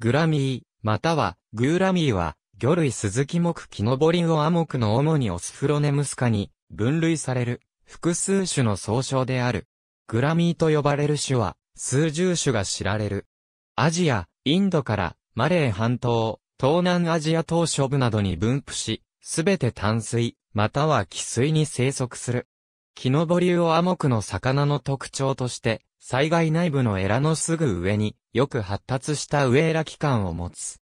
グラミー、または、グーラミーは、魚類スズキ目キノボリウオ亜目の主にオスフロネムス科に分類される複数種の総称である。グラミーと呼ばれる種は数十種が知られる。アジア、インドからマレー半島、東南アジア島しょ部などに分布し、すべて淡水、または汽水に生息する。キノボリウオ亜目の魚の特徴として、災害内部のエラのすぐ上によく発達した上エラ器官を持つ。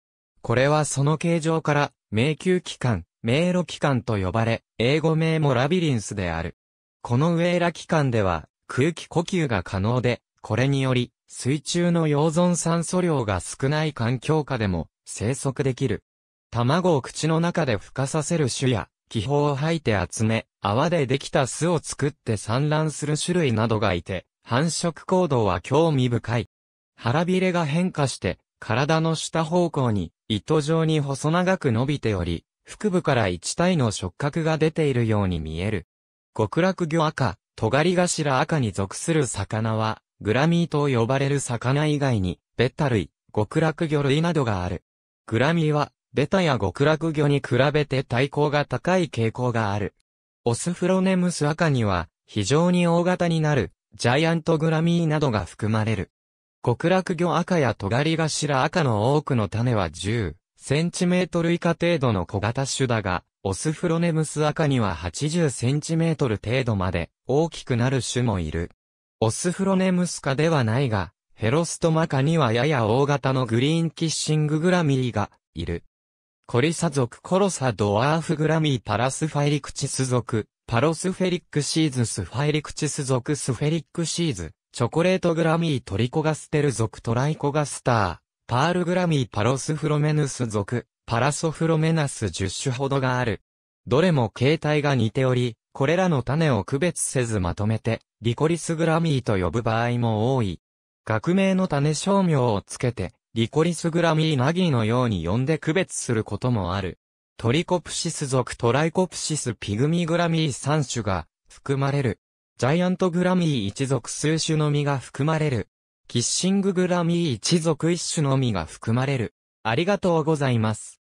これはその形状から、迷宮器官、迷路器官と呼ばれ、英語名もラビリンスである。この上エラ器官では、空気呼吸が可能で、これにより、水中の溶存酸素量が少ない環境下でも生息できる。卵を口の中で孵化させる種や、気泡を吐いて集め、泡でできた巣を作って産卵する種類などがいて、繁殖行動は興味深い。腹びれが変化して、体の下方向に、糸状に細長く伸びており、腹部から一体の触覚が出ているように見える。極楽魚赤、尖頭赤に属する魚は、グラミーと呼ばれる魚以外に、ベタ類、極楽魚類などがある。グラミーは、ベタや極楽魚に比べて体高が高い傾向がある。オスフロネムス赤には、非常に大型になる、ジャイアントグラミーなどが含まれる。極楽魚赤や尖頭赤の多くの種は10センチメートル以下程度の小型種だが、オスフロネムス赤には80センチメートル程度まで大きくなる種もいる。オスフロネムス科ではないが、ヘロストマ科にはやや大型のグリーンキッシンググラミーがいる。コリサ属コロサドワーフグラミーパラスファイリクチス属、パロスフェリックシーズスファイリクチス属スフェリックシーズ。チョコレートグラミートリコガステル属トライコガスター、パールグラミーパロスフロメヌス属、パラソフロメナス10種ほどがある。どれも形態が似ており、これらの種を区別せずまとめて、リコリスグラミーと呼ぶ場合も多い。学名の種小名をつけて、リコリスグラミーナギーのように呼んで区別することもある。トリコプシス属トライコプシスピグミグラミー3種が含まれる。ジャイアントグラミー一属数種のみが含まれる。キッシンググラミー一属一種のみが含まれる。ありがとうございます。